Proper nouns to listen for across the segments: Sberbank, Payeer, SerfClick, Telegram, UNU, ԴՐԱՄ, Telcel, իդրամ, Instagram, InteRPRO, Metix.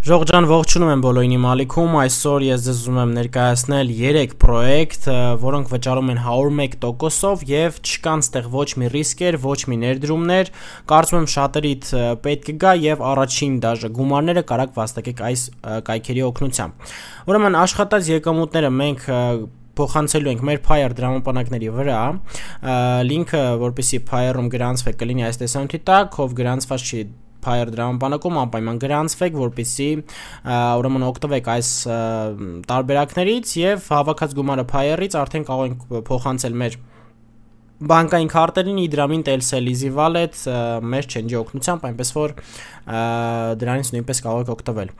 Ժողովուրդ ջան, ողջունում եմ բոլորին իմ ալիքում։ Այսօր ես ձեզ ուզում եմ ներկայացնել 3 պրոյեկտ, որոնք վճարում են 101%-ով եւ չկան ստեղ ոչ մի ռիսկեր, ոչ մի ներդրումներ։ Կարծում եմ շատերիդ պետք կգա եւ առաջին դաժը գումարները կարակ վաստակեք այս կայքերի օգնությամբ։ Ուրեմն աշխատած եկամուտները մենք փոխանցելու ենք մեր Pyre դրամապանակների վրա, link-ը, որպեսի Pyre-ում գրանցվեք, կլինի այս տեսանյութի տակ, ով գրանցված չի Pyre դրամապանակում անպայման գրանցվեք, որպեսի ուրեմն օգտվեք այս տարբերակներից եւ հավաքած գումարը Pyre-ից արդեն կարող ենք փոխանցել մեր բանկային քարտերին, իդրամին, Telcel-ի Wallet, մեր change-ի օգնությամբ, այնպես որ դրանից նույնպես կարող եք օգտվել։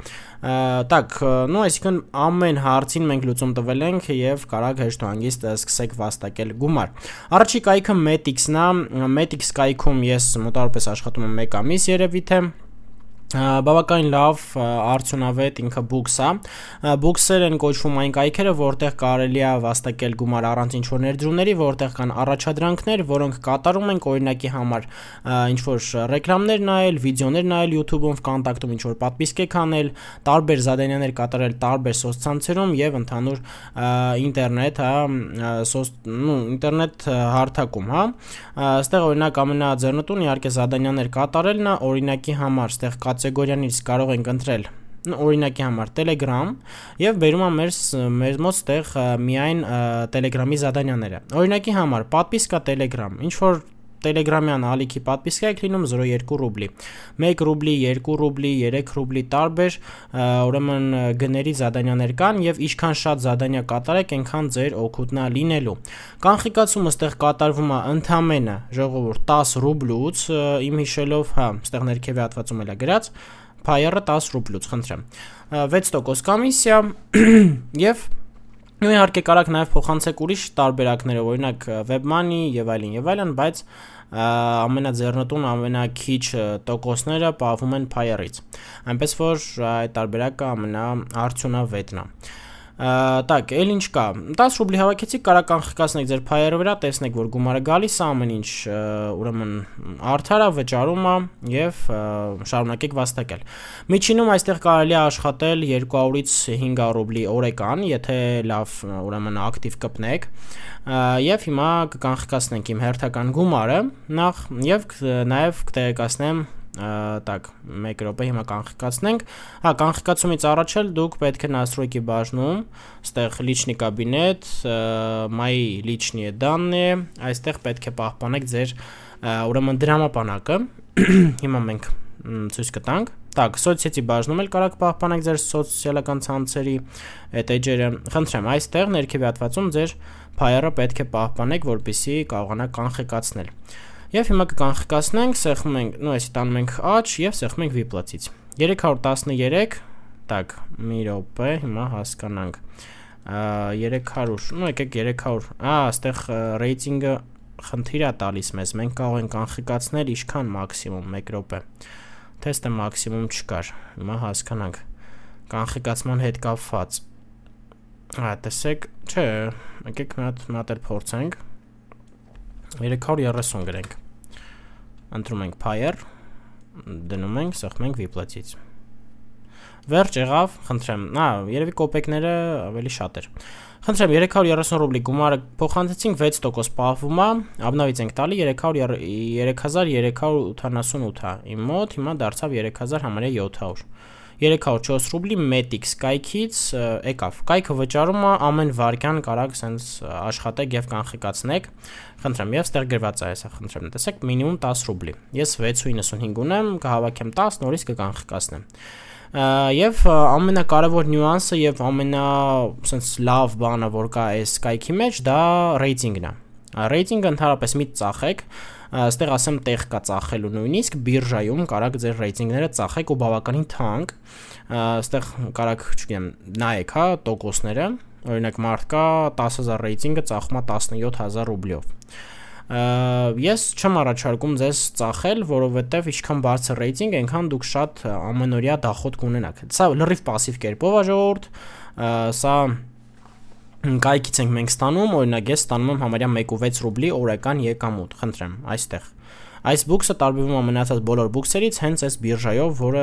Так, ну, այսինքն ամեն հարցին մենք լուծում տվել ենք եւ կարող հեշտ ու հանգիստ սկսեք վաստակել գումար։ Առաջի կայքը Metix-ն է, Metix կայքում ես մոտավորապես աշխատում եմ 1 ամիս երևի թե բավական լավ արդյունավետ ինքը բուքսա, բուքսեր են կոչվում այն կայքերը, որտեղ կարելի է վաստակել գումար առանց ինչ-որ ներդրումների, որտեղ կան առաջադրանքներ, որոնք կատարում են օրինակի համար ինչ-որ ռեկլամներ նայել, վիդեոներ նայել YouTube-ում, վկոնտակտում ինչ-որ պատվիսկ եք անել, տարբեր զադանյաներ կատարել տարբեր սոցցանցերում եւ ընդհանուր ինտերնետ, հա, ինտերնետ հարթակում, հա, այստեղ օրինակ ամենաձեռնտուն իհարկե զադանյաներ կատարելն է, օրինակի համար այստեղ կատեգորիաներից կարող ենք ընտրել օրինակի համար Telegram եւ վերում ա մեր մոտ տեղ միայն Telegram-ի զադանյաները։ Օրինակի համար պատվիսկա Telegram, ինչ որ Telegram-յան ալիքի պատվիսկա եք լինում 0.2 ռուբլի, 1 ռուբլի, 2 ռուբլի, 3 ռուբլի տարբեր ուրեմն գների զադանյաներ կան եւ ինչքան շատ զադանյա կատարեք, այնքան ձեր օգուտնա լինելու։ Կանխիկացումը ստեղ կատարվում է ընդամենը ժողովուրդ 10 ռուբլուց, իմ հիշելով, հա, ստեղ ներքևի հատվածում էլա գրած, Pyre-ը 10 ռուբլուց, խնդրեմ։ 6% կոմիսիա եւ Նույն իհարկե կարակ նաև փոխանցեք ուրիշ տարբերակներով, օրինակ WebMoney եւ այլն, բայց ամենաձեռնտուն ամենաքիչ տոկոսները պահվում են Pyre-ից։ Այնպես որ այդ տարբերակը ամենաարդյունավետն է։ Так, էլ ինչ կա։ 10 ռուբլի հավաքեցիք, կարա կանխիկացնեք ձեր Pyre-ը վրա, տեսնեք որ գումարը գալիս է, ամեն ինչ ուրեմն արդար է, վճարում է եւ շարունակեք վաստակել։ Միջինում այստեղ կարելի է աշխատել 200-ից 500 ռուբլի օրեկան, եթե լավ ուրեմն ակտիվ կպնեք։ Եվ հիմա կկանխիկացնենք իմ հերթական գումարը, նախ եւ նաեւ կտեղեկացնեմ Так, 1 րոպե հիմա կանխիկացնենք։ Հա, կանխիկացումից առաջ էլ դուք պետք է настройки բաժնում, այստեղ личный кабинет, мои личные данные, այստեղ պետք է պահպանեք ձեր ուրեմն դրամապանակը։ Հիմա մենք ցույց կտանք։ Так, սոցիալի բաժնում էլ կարող պահպանեք ձեր սոցիալական ցանցերի այդ էջերը։ Խնդրեմ, այստեղ ներքևի հատվածում ձեր Pyre-ը պետք է պահպանեք, որպեսզի կարողանաք կանխիկացնել։ Եվ հիմա կկանխիկացնենք, սեղմում ենք, նո, այսի տանում ենք աջ եւ սեղմում ենք վիպլացից։ 313, так, մի րոպե, հիմա հասկանանք։ 300, նո, եկեք 300։ Ա, այստեղ ռեյտինգը խնդիր է տալիս մեզ։ Մենք կարող ենք կանխիկացնել ինչքան մաքսիմում 1 րոպե։ Թեստը մաքսիմում չկար։ Հիմա հասկանանք։ Կանխիկացման հետ կապված։ Ա, տեսեք, չէ, եկեք մի հատ էլ փորձենք։ 330 գրենք, ընտրում ենք Pyre, դնում ենք, սեղմենք Vplatis-ից, վերջ եղավ, խնդրեմ, երևի կոպեկները ավելի շատ էր, խնդրեմ 330 ռուբլի գումարը փոխանցեցինք 6% պահվում է, ապնավից ենք տալի 3388-ը, իմ մոտ հիմա դարձավ 3700, 304 ռուբլի Metix կայքից եկավ, կայքը վճարում է ամեն վարքյան կարակ սենց աշխատեք եւ կանխիկացնեք, խնդրեմ եւ ստեղ գրված է այսա, խնդրեմ տեսեք մինիմում 10 ռուբլի, ես 6.95 ունեմ, կհավաքեմ 10, նորից կկանխիկացնեմ։ Եվ ամենակարևոր նյուանսը եւ ամենա սենց լավ բանը որ կա այս կայքի մեջ, դա ռեյտինգն է։ Ռեյտինգը ընդհանրապես մի ծախեք, այստեղ ասեմ տեղ կա ծախելու նույնիսկ բիրժայում կարակ ձեր ռեյտինգները ծախեք ու բավականին թանկ, այստեղ կարակ, չգիտեմ, նայեք, հա, տոկոսները, օրինակ մարդկա 10000 ռեյտինգը ծախումա 17000 ռուբլիով։ Ես չեմ առաջարկում ձեզ ծախել, որովհետև ինչքան բարձր ռեյտինգ, այնքան դուք շատ ամենօրյա դախոտ կունենաք։ Սա լրիվ пассив կերպով է ժողովուրդ, սա Կայքից ենք մենք ստանում, օրինակ ես ստանում եմ համարյա 1.6 ռուբլի օրական եկամուտ, խնդրեմ, այստեղ։ Այս բուքսը տարբերվում է մնացած բոլոր բուքսերից հենց այս բիրժայով, որը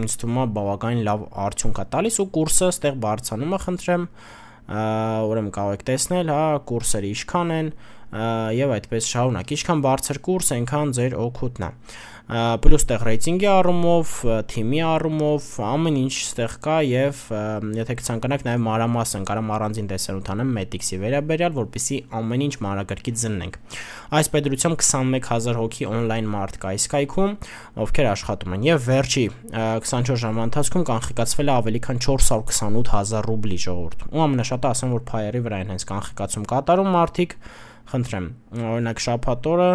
ինձ թվում է բավականին լավ արդյունք է տալիս ու կուրսը ստեղ բարձանումը խնդրեմ, ուրեմն կարող եք տեսնել, հա, կուրսերը ինչքան են եւ այդպես շարունակ, ինչքան բարձր կուրս, այնքան ձեր օգուտն է։ Պլյուս ստեղ ռեյտինգի առումով, թիմի առումով, ամեն ինչ ստեղ կա եւ եթե ցանկանաք նաեւ մանրամասն կարամ առանձին տեսանյութ անեմ Matrix-ի վերաբերյալ, որպեսզի ամեն ինչ մանրակրկիտ զննենք։ Այս պետությամբ 21000 հոգի on-line մարդ կա այս կայքում, ովքեր աշխատում են եւ վերջի 24 ժամվա ընթացքում կանխիկացվել է ավելի քան 428000 ռուբլի ժողովուրդ։ Ու ամենաշատը ասեմ, որ Pyre-ի վրա են հենց կանխիկացում կատարում մարդիկ, խնդրեմ, օրինակ շաբաթօրը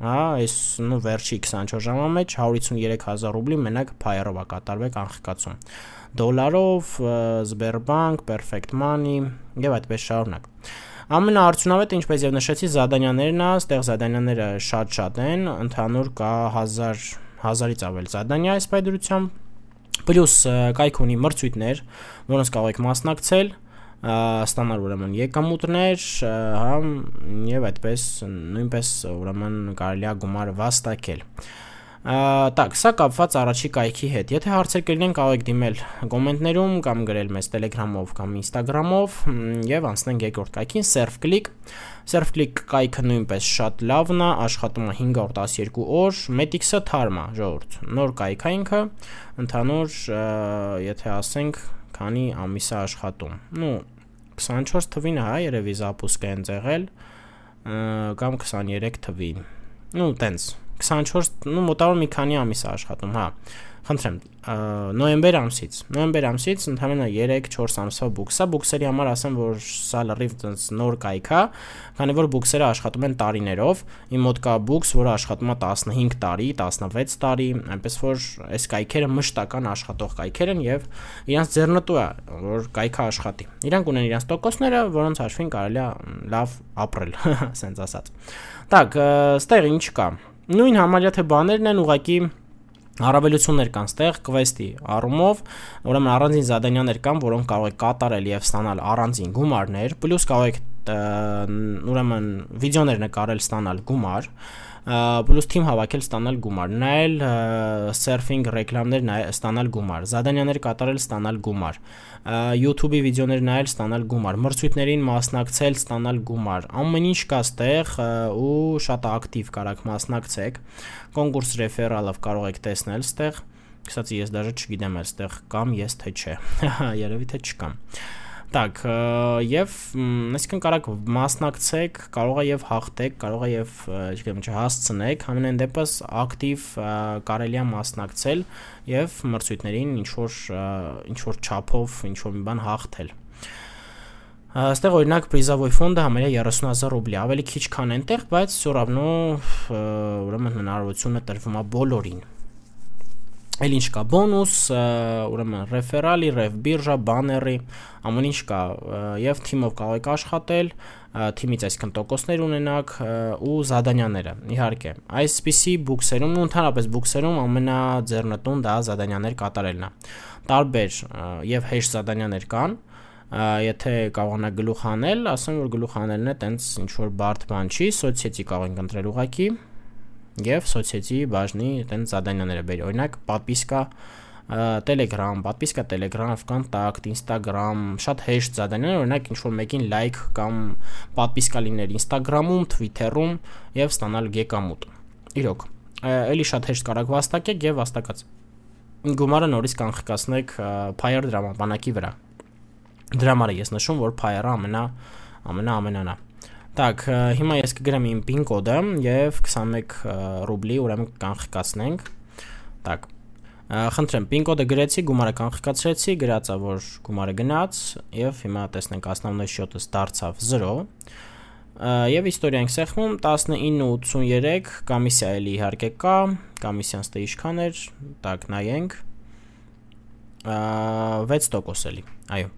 այս նու վերջի 24 ժամվա մեջ 153000 ռուբլի մենակ Pyre-ով է կատարվել կանխիկացում։ Դոլարով, Sberbank, Perfect Money եւ այդպես շարունակ։ Ամենաարդյունավետը, ինչպես եւ նշեցի, զադանյաներն է, ստեղ զադանյաները շատ-շատ են, ընդհանուր կա 1000-ից ավել զադանյա այս պայդրությամբ։ Պլյուս կայք ունի մրցույթներ, որոնց կարող եք մասնակցել, ստանալ ուրեմն եկամուտներ, հա, եւ այդպես նույնպես ուրեմն կարելի է գումարը վաստակել։ Так, սա կապված առաջի կայքի հետ։ Եթե հարցեր կլինեն, կարող եք դիմել կոմենտներում կամ գրել մեզ Telegram-ով կամ Instagram-ով եւ անցնենք երկրորդ կայքին, SerfClick։ SerfClick կայքը նույնպես շատ լավն է, աշխատում է 512 օր, Matrix-ը թարմ է, ժողովուրդ։ Նոր կայք է ինքը, ընդհանուր, եթե ասենք քանի ամիսա աշխատում։ Նու 24 թվին հա երևի զապուսկ են եղել կամ 23 թվին։ Նու տենց 24 նու մոտավոր մի քանի ամիս է աշխատում, հա։ Խնդրեմ, նոյեմբեր ամսից ընդհանրապես 3-4 ամսվա բուքսա, բուքսերի համար ասեմ, որ սա լրիվ տենց նոր կայք է, քանի որ բուքսերը աշխատում են տարիներով, իմ մոտ կա բուքս, որը աշխատում է 15 տարի, 16 տարի, այնպես որ այս կայքերը մշտական աշխատող կայքեր են եւ իրանց ձեռնտու է, որ կայքը աշխատի։ Իրանք ունեն իրանց տոկոսները, որոնց հաշվին կարելի է լավ ապրել, ասենց ասած։ Так, ստեղ ինչ կա։ Նույն համարյա թե բաներն են ուղղակի Հարաբերություններ կան ստեղ quest-ի առումով, ուրեմն առանձին զադանյաներ կան, որոնք կարող եք կատարել եւ ստանալ առանձին գումարներ, պլյուս կարող եք ուրեմն վիդեոներ նկարել ստանալ գումար, պլյուս թիմ հավաքել ստանալ գումար, նայել surfing ռեկլամներ ստանալ գումար, զադանյաներ կատարել ստանալ գումար, YouTube-ի վիդեոներ նայել ստանալ գումար, մրցույթներին մասնակցել ստանալ գումար, ամեն ինչ կա ստեղ ու շատ ակտիվ կարաք մասնակցեք, կոնկուրս ռեֆերալով կարող եք տեսնել ստեղ, կսացի ես դաժե չգիտեմ էլ ստեղ կամ ես թե չէ, երևի թե չկամ։ Так, եւ այսինքն կարող եք մասնակցեք, կարող է եւ հաղթեք, կարող է եւ չգիտեմ չհասցնեք, ամենայն դեպս ակտիվ կարելի է մասնակցել եւ մրցույթներին ինչ որ չափով ինչ որ մի բան հաղթել։ Այստեղ օրինակ պրիզավոյ ֆոնդը համարյա 30000 ռուբլի, ավելի քիչ քան այնտեղ, բայց все равно ուրեմն հնարավորությունը տրվում է բոլորին։ Այլ ինչ կա բոնուս, ուրեմն ռեֆերալի, ռեֆ բիրժա, բաների, ամեն ինչ կա եւ թիմով կարող եք աշխատել, թիմից այսքան տոկոսներ ունենաք ու զադանյաները։ Իհարկե, այսպիսի բուքսերում ու ընդհանրապես բուքսերում ամենաձեռնտուն դա զադանյաներ կատարելն է։ Տարբեր եւ հեշտ զադանյաներ կան, եթե կարողանաք գլուխ հանել, ասեմ որ գլուխ հանելն է տենց ինչ որ բարդ բան չի, սոցիալի կարող ենք ընտրել ուղակի։ Եվ սոցիալի բաժնի տենց զադանյաները բերի, օրինակ պատպիսկա Telegram, պատպիսկա Telegram, վկանտակտ, Instagram, շատ հեշտ զադանյաներ, օրինակ ինչ-որ մեկին լայք կամ պատպիսկա լինել Instagram-ում, Twitter-ում եւ ստանալ եկամուտ։ Իրոք, էլի շատ հեշտ կարող վաստակեք եւ վաստակած գումարը նորից կանխիկացնեք Pyre դրամաբանակի վրա։ Դրա համար ես նշում, որ Pyre-ը ամենաանա։ Так, հիմա ես կգրեմ իմ PIN կոդը եւ 21 ռուբլի ուրեմն կանխիկացնենք։ Так, խնդրեմ, PIN կոդը գրեցի, գումարը կանխիկացրեցի, գրածա որ գումարը գնաց եւ հիմա տեսնենք основной счёт-ս դարձավ 0։ Եվ իստորիան սեղմում 19.83 կամիսիա էլի իհարկե կա, կամիսիան ստե ինչքան էր, так նայենք 6% էլի։ Այո։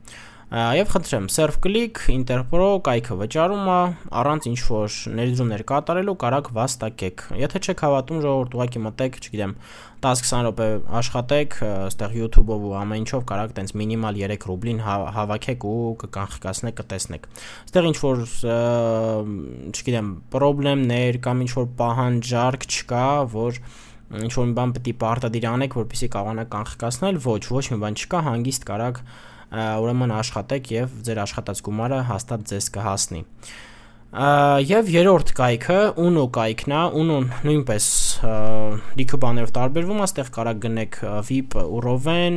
Եվ խնդրեմ SerfClick, InteRPRO կայքը վճարում է, առանց ինչ-որ ներդրումներ կատարելու կարակ վաստակեք։ Եթե չեք հավատում, ժողովուրդ, ուղղակի մտեք, չգիտեմ, 10-20 րոպե աշխատեք, այստեղ YouTube-ով ու ամեն ինչով կարակ տենց մինիմալ 3 ռուբլին հավաքեք ու կկանխիկացնեք, կտեսնեք։ Այստեղ ինչ-որ, չգիտեմ, պրոբլեմներ կամ ինչ-որ պահանջարկ չկա, որ ինչ-որ մի բան պետք է պարտադիր անեք, որպեսզի կարողանաք կանխիկացնել, ոչ մի բան չկա, հանգիստ կարակ ուրեմն աշխատեք եւ ձեր աշխատած գումարը հաստատ ձեզ կհասնի։ Եվ երրորդ կայքը Uno կայքն է, Uno-ն նույնպես լիքը բաներով տարբերվում է, այստեղ կարա գնեք VIP ու Roven,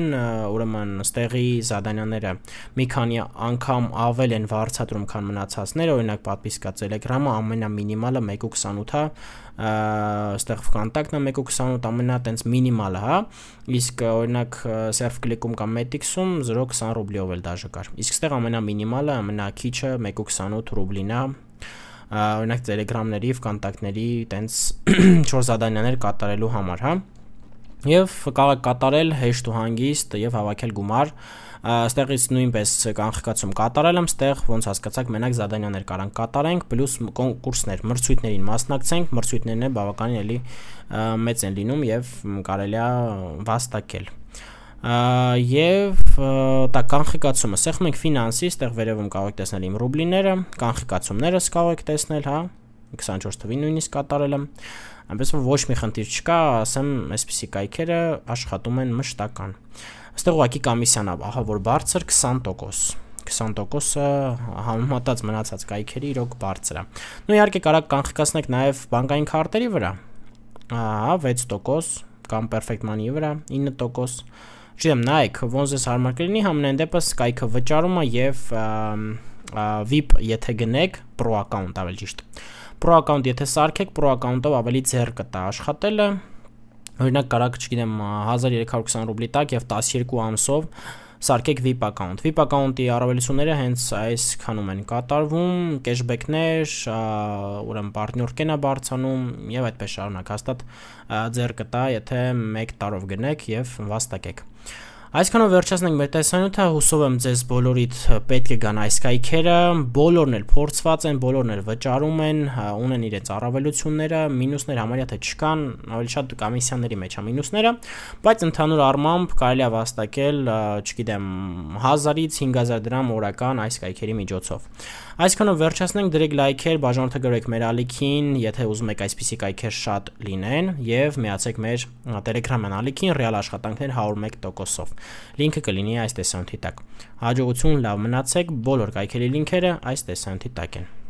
ուրեմն ստեղի զադանյաները մի քանի անգամ ավել են վարձատրում, քան մնացածները, օրինակ պատվիսկա Telegram-ը ամենամինիմալը 1.28 է, ստեղ վկանտակն է 1.28 ամենա տենց մինիմալը հա, իսկ օրինակ SerfClick-ում կամ Metix-ում 0.20 ռուբլիով էլ դաժե կար, իսկ ստեղ ամենամինիմալը ամենաքիչը 1.28 ռուբլին է, օրինակ Telegram-ների, վկանտակների տենց 4 զադանյաներ կատարելու համար հա, և կարող կատարել հեշտ ու հանգիստ և հավաքել գումար, ստեղից նույնպես կանխիկացում կատարել եմ, ստեղ ոնց հասկացաք մենակ զադանյաներ կարանք կատարենք, պլյուս կոնկուրսներ, մրցույթներին մասնակցենք, մրցույթներն բավականին էլի մեծ են լինում և կարելի է վաստակել։ Եվ տա կանխիկացումը, սեղմ ենք ֆինանսի, ստեղ վերևում կարող եք տեսնել իմ ռուբլիները, կանխիկացումներս կարող եք տեսնել, հա 24 թվին նույնիսկ կատարել եմ, այնպես որ ոչ մի խնդիր չկա, ասեմ, այսպիսի կայքերը աշխատում են մշտական։ Այստեղ ուղղակի կոմիսիան է, ահա որ բարձր 20%։ 20%-ը համեմատած մնացած կայքերի իրոք բարձր է։ Նույն իհարկե կարող կանխիկացնեք նաև բանկային քարտերի վրա։ Ահա 6% կամ perfect money-ի վրա 9%։ Չեմ նայեք, ոնց ես հարմար կլինի, համենայն դեպս կայքը վճարում է եւ VIP եթե գնեք pro account ավել ճիշտ։ Pro account եթե սարքեք, pro account-ով ավելի ձեռք կտա աշխատելը, օրինակ կարակ չգիտեմ 1320 ռուբլի տակ եւ 12 ամսով սարքեք VIP account։ VIP account-ի առավելությունները հենց այս քանում են կատարվում, cashback-ներ, ուրեմն partner-կեն է բարձանում եւ այդպես շարունակ, հաստատ ձեռք կտա, եթե 1 տարով գնեք եւ վաստակեք։ Այսքանով վերջացնենք մեր տեսանյութը, հուսով եմ ձեզ բոլորիդ պետք է գան այս կայքերը, բոլորն էլ փորձված են, բոլորն էլ վճարում են, ունեն իրենց առավելությունները, մինուսներ համարյա թե չկան, ավելի շատ կոմիսիաների մեջ է մինուսները, բայց ընդհանուր առմամբ կարելի է վաստակել, չգիտեմ, 1000-ից 5000 դրամ օրական այս կայքերի միջոցով։ Այսքանով վերջացնենք, դրեք լայքեր, բաժանորդը գրեք մեր ալիքին, եթե ուզում եք այսպիսի կայքեր շատ լինեն եւ միացեք մեր Telegram-յան ալիքին, ռեալ աշխատանքներ 101%-ով։ Լինքը կլինի այս տեսանյութի տակ։ Հաջողություն, լավ մնացեք, բոլոր կայքերի լինքերը այս տեսանյութի տակ են։